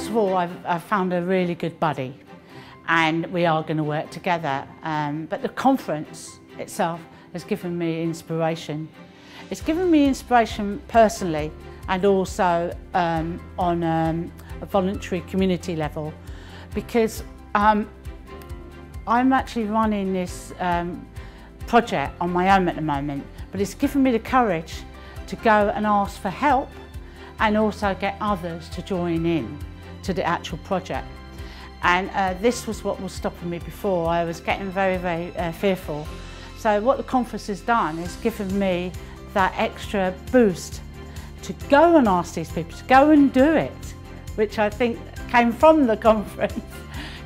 First of all, I've found a really good buddy and we are going to work together. But the conference itself has given me inspiration. It's given me inspiration personally and also on a voluntary community level, because I'm actually running this project on my own at the moment, but it's given me the courage to go and ask for help and also get others to join in to the actual project. And this was what was stopping me before. I was getting very, very fearful. So what the conference has done is given me that extra boost to go and ask these people, to go and do it, which I think came from the conference.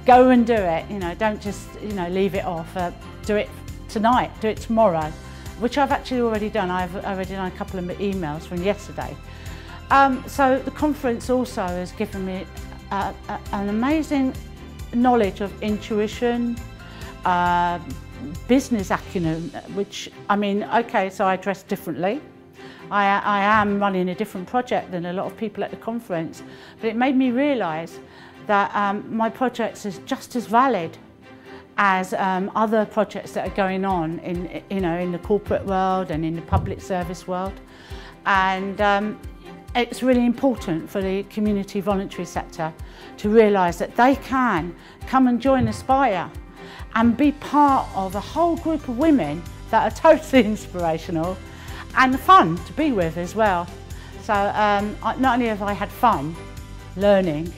Go and do it, you know, don't just, you know, leave it off. Do it tonight, do it tomorrow, which I've actually already done. I've already done a couple of emails from yesterday. So the conference also has given me an amazing knowledge of intuition, business acumen, which, I mean, okay, so I dress differently. I am running a different project than a lot of people at the conference, but it made me realise that my projects is just as valid as other projects that are going on in, you know, in the corporate world and in the public service world. And it's really important for the community voluntary sector to realise that they can come and join Aspire and be part of a whole group of women that are totally inspirational and fun to be with as well. So not only have I had fun learning,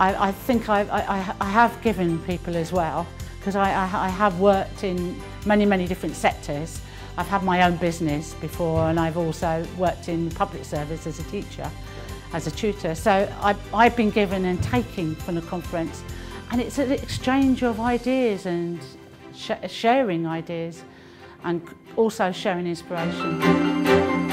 I think I have given people as well, because I have worked in many, many different sectors. I've had my own business before, and I've also worked in public service as a teacher, as a tutor. So I've been given and taking from the conference, and it's an exchange of ideas and sharing ideas and also sharing inspiration.